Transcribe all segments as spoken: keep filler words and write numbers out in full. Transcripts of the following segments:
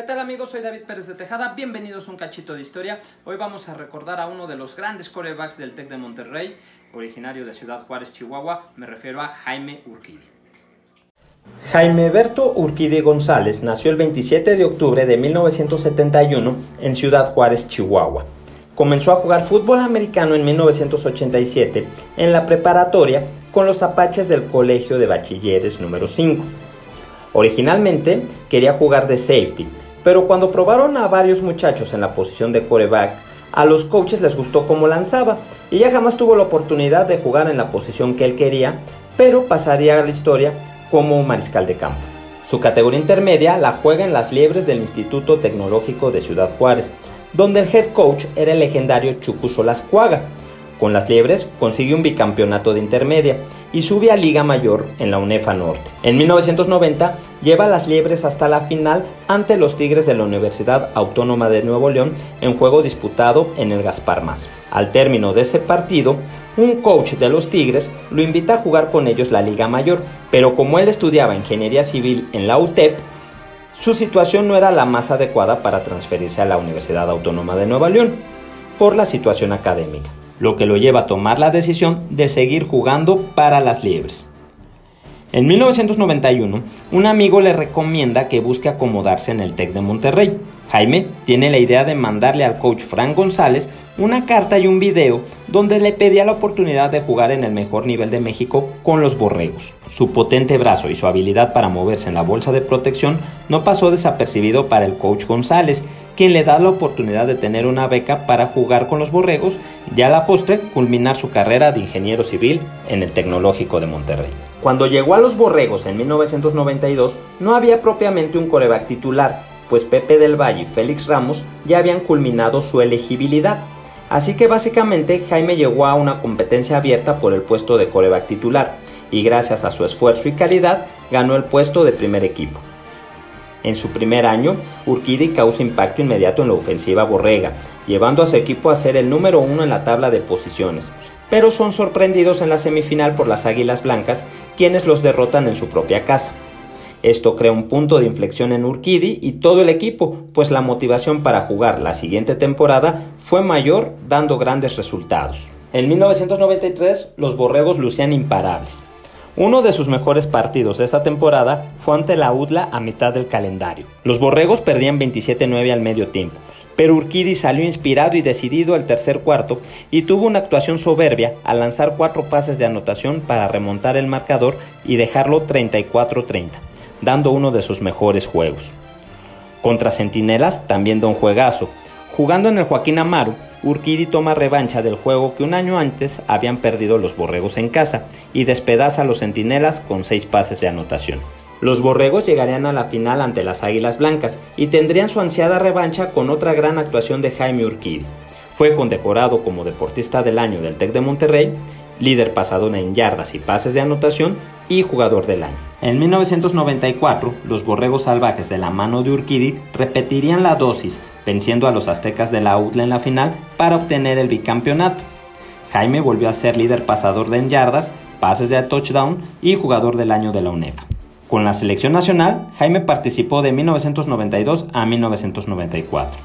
¿Qué tal amigos? Soy David Pérez de Tejada, bienvenidos a Un Cachito de Historia. Hoy vamos a recordar a uno de los grandes corebacks del Tec de Monterrey, originario de Ciudad Juárez, Chihuahua, me refiero a Jaime Urquidi. Jaime Berto Urquidi González nació el veintisiete de octubre de mil novecientos setenta y uno en Ciudad Juárez, Chihuahua. Comenzó a jugar fútbol americano en mil novecientos ochenta y siete en la preparatoria con los Apaches del Colegio de Bachilleres número cinco. Originalmente quería jugar de safety, pero cuando probaron a varios muchachos en la posición de quarterback, a los coaches les gustó cómo lanzaba y ya jamás tuvo la oportunidad de jugar en la posición que él quería, pero pasaría a la historia como un mariscal de campo. Su categoría intermedia la juega en las Liebres del Instituto Tecnológico de Ciudad Juárez, donde el head coach era el legendario Chucu Solascuaga. Con las Liebres consigue un bicampeonato de intermedia y sube a Liga Mayor en la ONEFA Norte. En mil novecientos noventa lleva a las Liebres hasta la final ante los Tigres de la Universidad Autónoma de Nuevo León en juego disputado en el Gaspar Mas. Al término de ese partido, un coach de los Tigres lo invita a jugar con ellos la Liga Mayor, pero como él estudiaba Ingeniería Civil en la U T E P, su situación no era la más adecuada para transferirse a la Universidad Autónoma de Nuevo León por la situación académica, lo que lo lleva a tomar la decisión de seguir jugando para las Liebres. En mil novecientos noventa y uno, un amigo le recomienda que busque acomodarse en el Tec de Monterrey. Jaime tiene la idea de mandarle al coach Frank González una carta y un video donde le pedía la oportunidad de jugar en el mejor nivel de México con los Borregos. Su potente brazo y su habilidad para moverse en la bolsa de protección no pasó desapercibido para el coach González, quien le da la oportunidad de tener una beca para jugar con los Borregos y a la postre culminar su carrera de ingeniero civil en el Tecnológico de Monterrey. Cuando llegó a los Borregos en mil novecientos noventa y dos, no había propiamente un quarterback titular, pues Pepe del Valle y Félix Ramos ya habían culminado su elegibilidad. Así que básicamente Jaime llegó a una competencia abierta por el puesto de quarterback titular y gracias a su esfuerzo y calidad ganó el puesto de primer equipo. En su primer año, Urquidi causa impacto inmediato en la ofensiva borrega, llevando a su equipo a ser el número uno en la tabla de posiciones, pero son sorprendidos en la semifinal por las Águilas Blancas, quienes los derrotan en su propia casa. Esto crea un punto de inflexión en Urquidi y todo el equipo, pues la motivación para jugar la siguiente temporada fue mayor, dando grandes resultados. En mil novecientos noventa y tres, los Borregos lucían imparables. Uno de sus mejores partidos de esa temporada fue ante la U D L A a mitad del calendario. Los Borregos perdían veintisiete nueve al medio tiempo, pero Urquidi salió inspirado y decidido al tercer cuarto y tuvo una actuación soberbia al lanzar cuatro pases de anotación para remontar el marcador y dejarlo treinta y cuatro treinta, dando uno de sus mejores juegos. Contra Centinelas también da un juegazo. Jugando en el Joaquín Amaro, Urquidi toma revancha del juego que un año antes habían perdido los Borregos en casa y despedaza a los Centinelas con seis pases de anotación. Los Borregos llegarían a la final ante las Águilas Blancas y tendrían su ansiada revancha con otra gran actuación de Jaime Urquidi. Fue condecorado como Deportista del Año del Tec de Monterrey, líder pasador en yardas y pases de anotación y Jugador del Año. En mil novecientos noventa y cuatro, los Borregos Salvajes de la mano de Urquidi repetirían la dosis, venciendo a los aztecas de la U D L A en la final para obtener el bicampeonato. Jaime volvió a ser líder pasador de yardas, pases de touchdown y Jugador del Año de la UNEFA. Con la selección nacional, Jaime participó de mil novecientos noventa y dos a mil novecientos noventa y cuatro.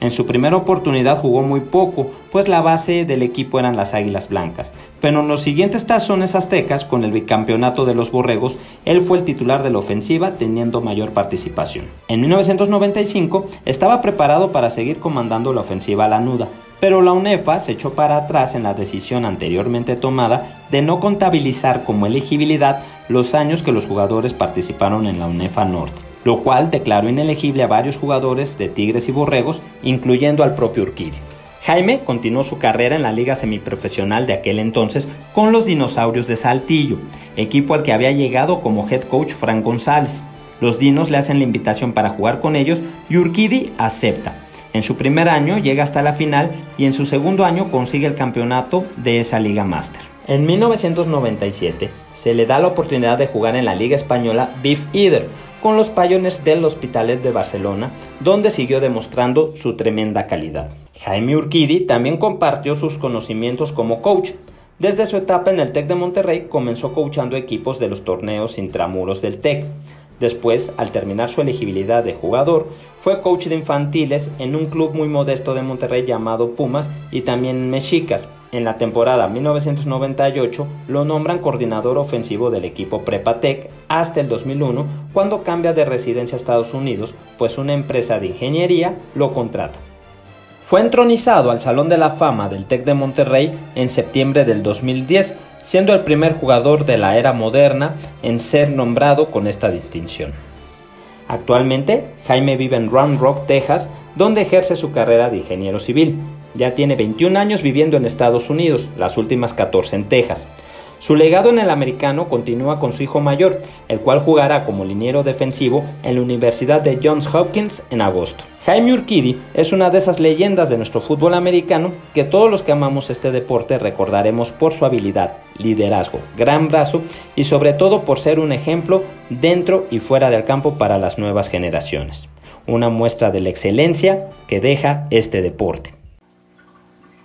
En su primera oportunidad jugó muy poco, pues la base del equipo eran las Águilas Blancas, pero en los siguientes tazones aztecas con el bicampeonato de los Borregos, él fue el titular de la ofensiva teniendo mayor participación. En mil novecientos noventa y cinco estaba preparado para seguir comandando la ofensiva lanuda, pero la UNEFA se echó para atrás en la decisión anteriormente tomada de no contabilizar como elegibilidad los años que los jugadores participaron en la UNEFA Norte, lo cual declaró inelegible a varios jugadores de Tigres y Borregos, incluyendo al propio Urquidi. Jaime continuó su carrera en la liga semiprofesional de aquel entonces con los Dinosaurios de Saltillo, equipo al que había llegado como head coach Frank González. Los Dinos le hacen la invitación para jugar con ellos y Urquidi acepta. En su primer año llega hasta la final y en su segundo año consigue el campeonato de esa Liga Master. En mil novecientos noventa y siete se le da la oportunidad de jugar en la liga española Beef Eater, con los Pioners del Hospitalet de Barcelona, donde siguió demostrando su tremenda calidad. Jaime Urquidi también compartió sus conocimientos como coach. Desde su etapa en el Tec de Monterrey comenzó coachando equipos de los torneos intramuros del Tec. Después, al terminar su elegibilidad de jugador, fue coach de infantiles en un club muy modesto de Monterrey llamado Pumas y también Mexicas. En la temporada mil novecientos noventa y ocho lo nombran coordinador ofensivo del equipo Prepa Tec hasta el dos mil uno, cuando cambia de residencia a Estados Unidos, pues una empresa de ingeniería lo contrata. Fue entronizado al Salón de la Fama del Tec de Monterrey en septiembre del dos mil diez, siendo el primer jugador de la era moderna en ser nombrado con esta distinción. Actualmente, Jaime vive en Round Rock, Texas, donde ejerce su carrera de ingeniero civil. Ya tiene veintiún años viviendo en Estados Unidos, las últimas catorce en Texas. Su legado en el americano continúa con su hijo mayor, el cual jugará como liniero defensivo en la Universidad de Johns Hopkins en agosto. Jaime Urquidi es una de esas leyendas de nuestro fútbol americano que todos los que amamos este deporte recordaremos por su habilidad, liderazgo, gran brazo y sobre todo por ser un ejemplo dentro y fuera del campo para las nuevas generaciones. Una muestra de la excelencia que deja este deporte.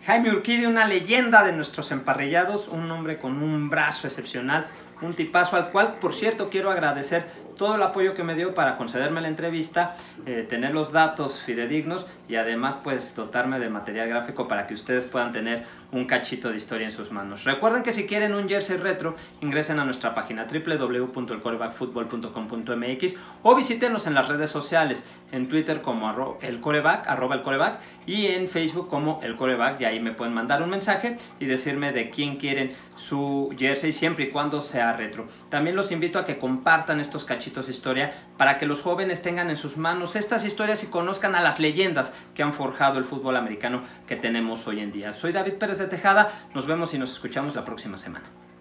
Jaime Urquidi, una leyenda de nuestros emparrillados, un hombre con un brazo excepcional, un tipazo al cual, por cierto, quiero agradecer todo el apoyo que me dio para concederme la entrevista, eh, tener los datos fidedignos y además pues dotarme de material gráfico para que ustedes puedan tener un cachito de historia en sus manos. Recuerden que si quieren un jersey retro, ingresen a nuestra página doble u doble u doble u punto el coreback fútbol punto com punto m x o visítenos en las redes sociales, en Twitter como elcoreback, arroba elcoreback, y en Facebook como elcoreback, y ahí me pueden mandar un mensaje y decirme de quién quieren su jersey, siempre y cuando sea retro. También los invito a que compartan estos cachitos de historia para que los jóvenes tengan en sus manos estas historias y conozcan a las leyendas que han forjado el fútbol americano que tenemos hoy en día. Soy David Pérez de Tejada, nos vemos y nos escuchamos la próxima semana.